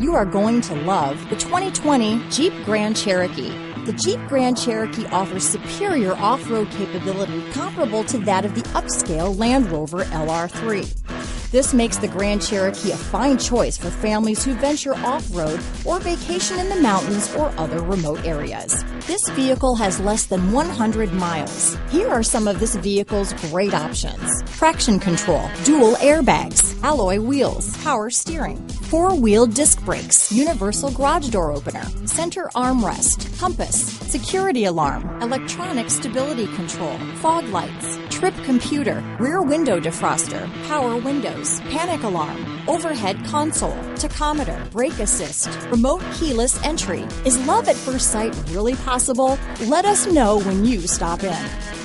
You are going to love the 2020 Jeep Grand Cherokee. The Jeep Grand Cherokee offers superior off-road capability comparable to that of the upscale Land Rover LR3. This makes the Grand Cherokee a fine choice for families who venture off-road or vacation in the mountains or other remote areas. This vehicle has less than 100 miles. Here are some of this vehicle's great options: traction control, dual airbags, alloy wheels, power steering, four-wheel disc brakes, universal garage door opener, center armrest, compass, security alarm, electronic stability control, fog lights, trip computer, rear window defroster, power windows, panic alarm, overhead console, tachometer, brake assist, remote keyless entry. Is love at first sight really possible? Let us know when you stop in.